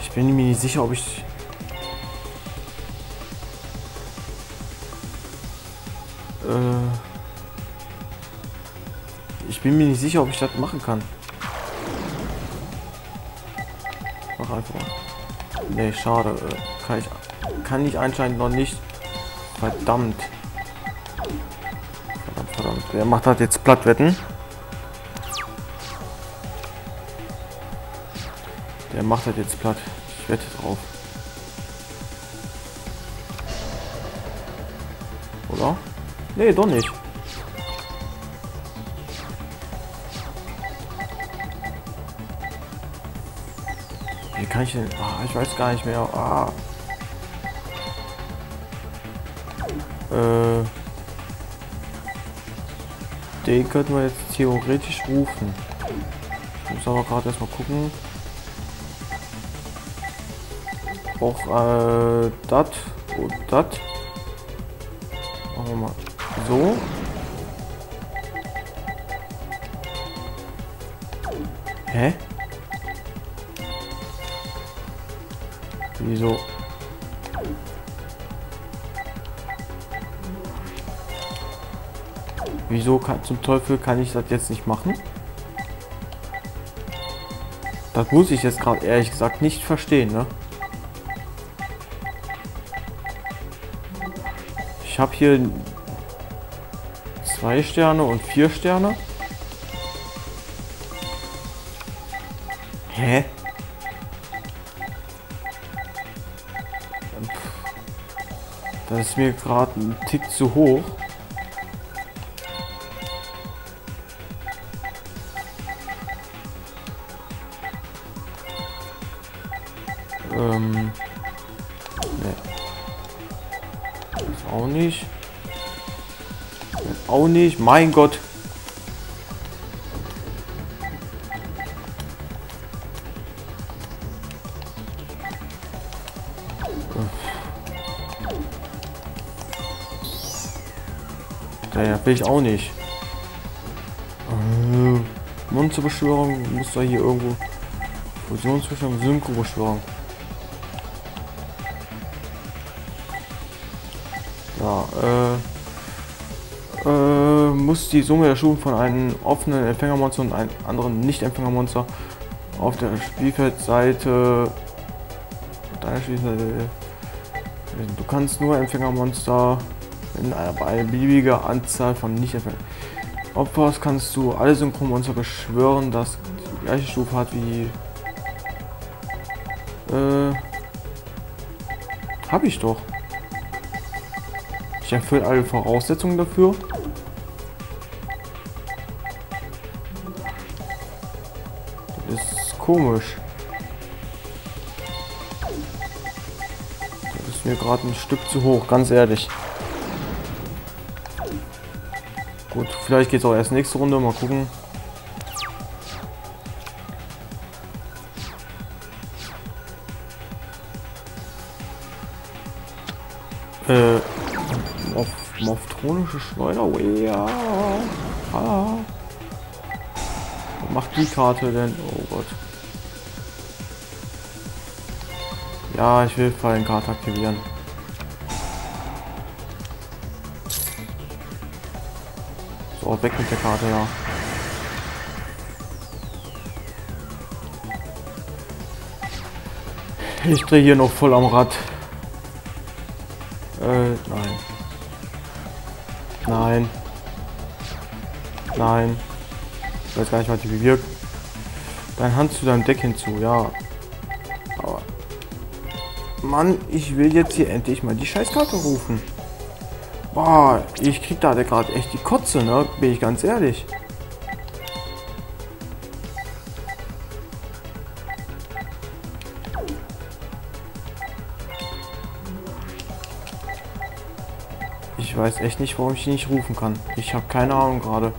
Ich bin mir nicht sicher, ob ich... Ich bin mir nicht sicher, ob ich das machen kann. Mach einfach. Nee, schade. Kann ich anscheinend noch nicht. Verdammt. Verdammt. Wer macht das jetzt platt, wetten? Der macht das jetzt platt. Ich wette drauf. Oder? Nee, doch nicht. Wie kann ich denn? Ah, ich weiß gar nicht mehr. Ah. Den könnten wir jetzt theoretisch rufen. Ich muss aber gerade erstmal gucken. Auch das und das. Machen wir mal so. Hä? Wieso? Wieso zum Teufel kann ich das jetzt nicht machen? Das muss ich jetzt gerade ehrlich gesagt nicht verstehen, ne? Ich habe hier 2 Sterne und 4 Sterne. Hä? Das ist mir gerade ein Tick zu hoch. Auch nicht. Auch nicht. Mein Gott. Naja, will ich auch nicht. Monsterbeschwörung muss da hier irgendwo. Fusionsbeschwörung, Synchrobeschwörung. Muss die Summe der Stufen von einem offenen Empfängermonster und einem anderen Nicht-Empfängermonster auf der Spielfeldseite. Du kannst nur Empfängermonster in einer beliebigen Anzahl von Nicht-Empfängern. Opfers kannst du alle Synchronmonster beschwören, das die gleiche Stufe hat wie die. Hab ich doch. Ich erfülle alle Voraussetzungen dafür. Das ist komisch. Das ist mir gerade ein Stück zu hoch, ganz ehrlich. Gut, vielleicht geht es auch erst nächste Runde, mal gucken. Morphtronische Schleuder, ja. Ah. Was macht die Karte denn? Oh Gott. Ja, ich will Fallenkarte aktivieren. So, weg mit der Karte, ja. Ich drehe hier noch voll am Rad. Nein. Nein. Nein. Ich weiß gar nicht, was die bewirkt. Deine Hand zu deinem Deck hinzu, ja. Aber. Mann, ich will jetzt hier endlich mal die Scheißkarte rufen. Boah, ich krieg da gerade echt die Kotze, ne? Bin ich ganz ehrlich. Ich weiß echt nicht, warum ich die nicht rufen kann. Ich habe keine Ahnung gerade.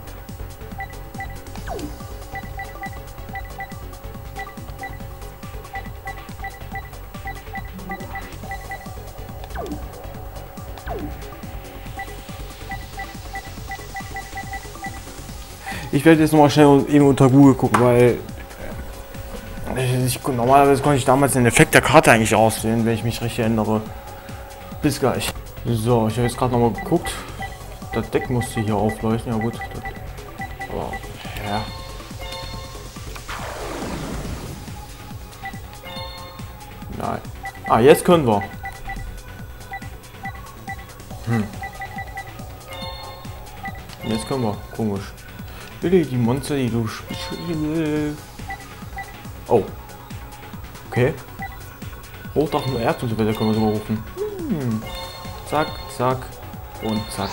Ich werde jetzt nochmal schnell eben unter Google gucken, weil Normalerweise konnte ich damals den Effekt der Karte eigentlich auswählen, wenn ich mich richtig erinnere. Bis gleich. So, ich habe jetzt gerade nochmal geguckt. Das Deck musste hier aufleuchten, ja gut. Das, aber, ja. Nein. Ah, jetzt können wir. Jetzt können wir. Komisch. Die Monster, die du spielst. Oh. Okay. Rotdrachen Erzunterwälder können wir sogar rufen. Zack, zack und zack.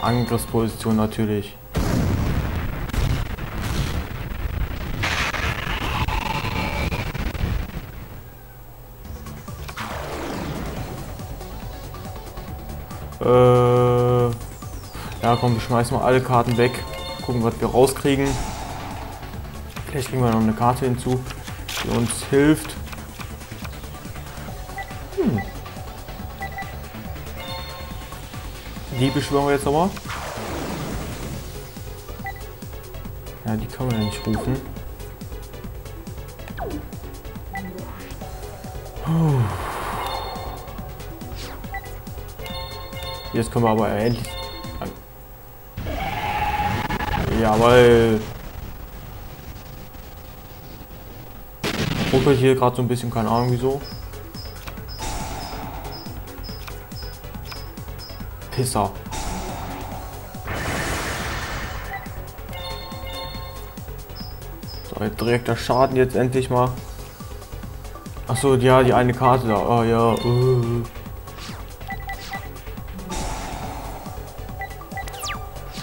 Angriffsposition natürlich. Ja komm, wir schmeißen mal alle Karten weg. Gucken, was wir rauskriegen. Vielleicht kriegen wir noch eine Karte hinzu, die uns hilft. Die beschwören wir jetzt nochmal. Ja, die kann man ja nicht rufen. Jetzt können wir aber endlich. Jawohl. Ruckelt hier gerade so ein bisschen, keine Ahnung wieso. Pisser. So, direkter Schaden jetzt endlich mal. Achso, ja, die eine Karte da. Oh ja.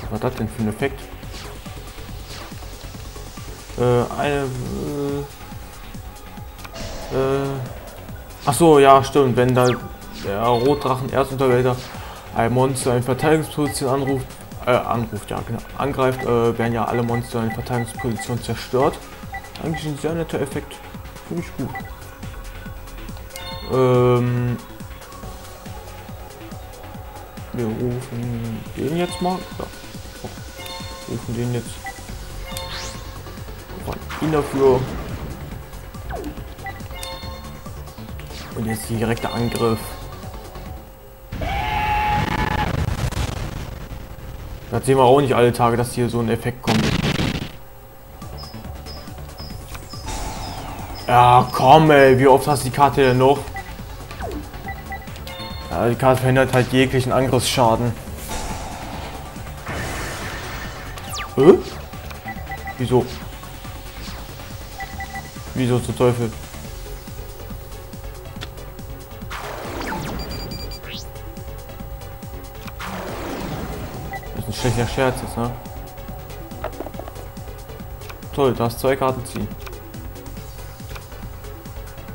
Was war das denn für ein Effekt? Achso, ja, stimmt. Wenn da der Rotdrachen Erzunterwälder ein Monster in Verteidigungsposition angreift, werden ja alle Monster in Verteidigungsposition zerstört. Eigentlich ein sehr netter Effekt. Finde ich gut. Wir rufen den jetzt mal. Ja. Wir rufen den jetzt. Ihn dafür. Und jetzt direkter Angriff. Das sehen wir auch nicht alle Tage, dass hier so ein Effekt kommt. Ja, komm ey, wie oft hast du die Karte denn noch? Ja, die Karte verhindert halt jeglichen Angriffsschaden. Wieso? Wieso zum Teufel? Das ist ein schlechter Scherz jetzt, ne? Toll, du darfst zwei Karten ziehen.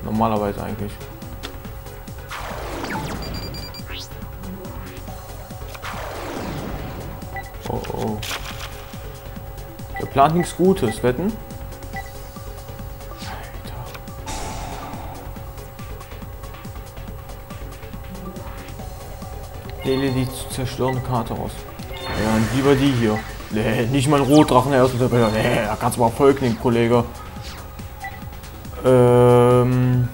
Normalerweise eigentlich. Oh oh. Der plant nichts Gutes, wetten? Wähle die zu zerstörende Karte aus. Ja, und lieber die hier. Nee, nicht mal ein Rotdrachen Erzunterwälder. Nee, da kannst du mal Erfolg nehmen, Kollege. Verdeckt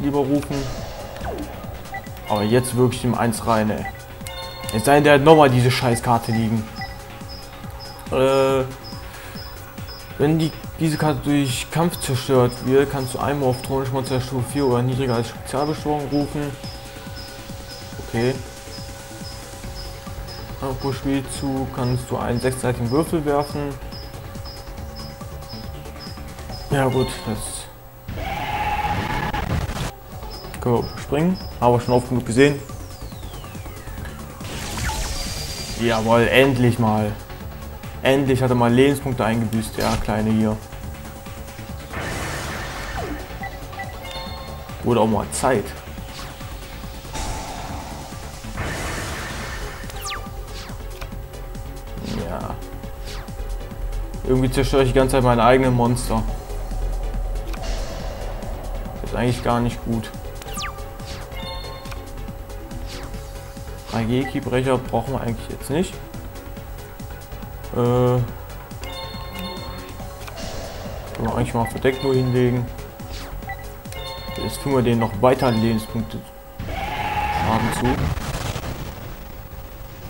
lieber rufen. Aber jetzt wirklich im 1 rein, ey. Jetzt sei denn, der hat nochmal diese Scheißkarte liegen. Wenn diese Karte durch Kampf zerstört wird, kannst du einmal auf Thronischmonster Stufe 4 oder niedriger als Spezialbeschwörung rufen. Okay. Pro Spielzug kannst du einen sechsseitigen Würfel werfen. Ja gut, das können wir springen. Haben wir schon oft genug gesehen. Jawohl, endlich mal. Endlich hat er mal Lebenspunkte eingebüßt, ja, Kleine hier. Wurde auch mal Zeit. Ja. Irgendwie zerstöre ich die ganze Zeit meine eigenen Monster. Ist eigentlich gar nicht gut. Ein Geki-Brecher brauchen wir eigentlich jetzt nicht. Können wir eigentlich mal verdeckt nur hinlegen. Jetzt tun wir den noch weiter Lebenspunkte haben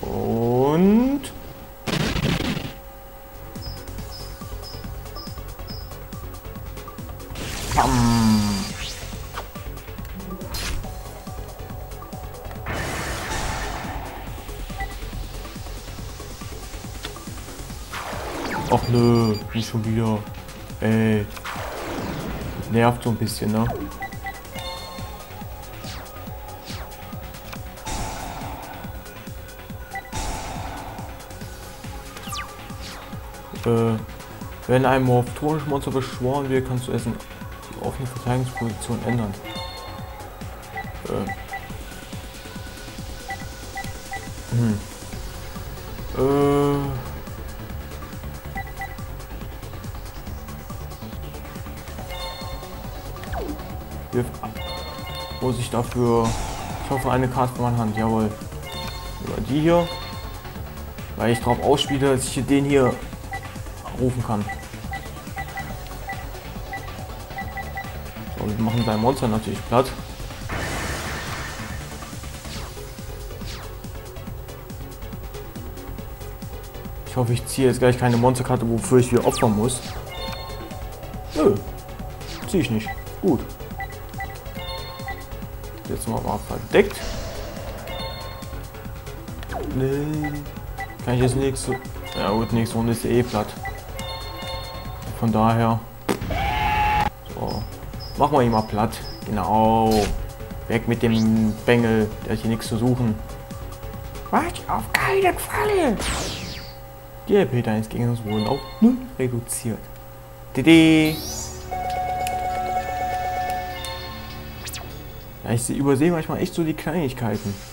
zu. Und bam. Ach nö, nicht schon wieder. Ey. Nervt so ein bisschen, ne? Wenn ein morphtronisches Monster beschworen wird, kannst du essen auf eine Verteidigungsposition ändern. Wirf ab. Muss ich dafür. Ich hoffe, eine Karte von meiner Hand. Jawohl. Über die hier. Weil ich drauf ausspiele, dass ich den hier rufen kann. So, wir machen sein Monster natürlich platt. Ich hoffe, ich ziehe jetzt gleich keine Monsterkarte, wofür ich hier opfern muss. Nö, ziehe ich nicht. Gut. Jetzt mal verdeckt. Nee. Kann ich jetzt nächste... Ja gut, nächste Runde ist eh platt. Von daher. So. Machen wir ihn mal platt. Genau. Weg mit dem Bengel. Der hat hier nichts zu suchen. Was? Auf keinen Fall! Die LP deines Gegners wurden auf 0 reduziert. Dede! Ja, ich übersehe manchmal echt so die Kleinigkeiten.